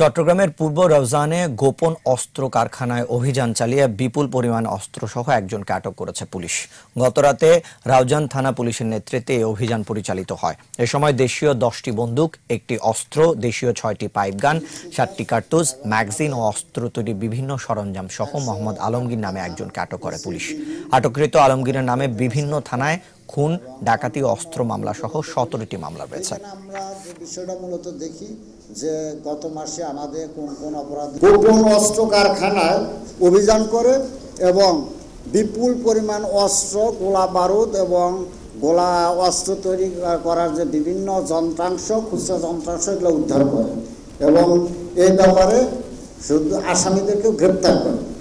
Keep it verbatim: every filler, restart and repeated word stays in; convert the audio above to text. চট্টগ্রামের পূর্ব রাউজানে গোপন অস্ত্র কারখানায় অভিযান চালিয়ে বিপুল পরিমাণ অস্ত্রসহ একজনকে আটক করেছে পুলিশ। গতরাতে রাউজান থানা পুলিশের নেতৃত্বে এই অভিযান পরিচালিত হয়। এ সময় দেশীয় দশটি বন্দুক, একটি অস্ত্র, দেশীয় ছয়টি পাইপগান, সাতটি কার্তুজ, ম্যাগাজিন ও অস্ত্র তৈরি বিভিন্ন সরঞ্জাম সহ মোহাম্মদ আলমগীর নামে একজনকে আটক করে পুলিশ। আটককৃত আলমগীরের নামে বিভিন্ন থানায় খুন, ডাকাতি, অস্ত্র মামলা সহ সতেরোটি মামলা রয়েছে। আমরা যে বিষয়টা মূলত দেখি যে গত মাসে আমাদের কোন কোন অপরাধ গোপন অস্ত্র কারখানায় অভিযান করে এবং বিপুল পরিমাণ অস্ত্র, গোলা বারুদ এবং গোলা অস্ত্র তৈরি করার যে বিভিন্ন যন্ত্রাংশ, খুচরা যন্ত্রাংশ, এগুলো উদ্ধার করে এবং এই ব্যাপারে শুধু আসামিদেরকেও গ্রেপ্তার করে।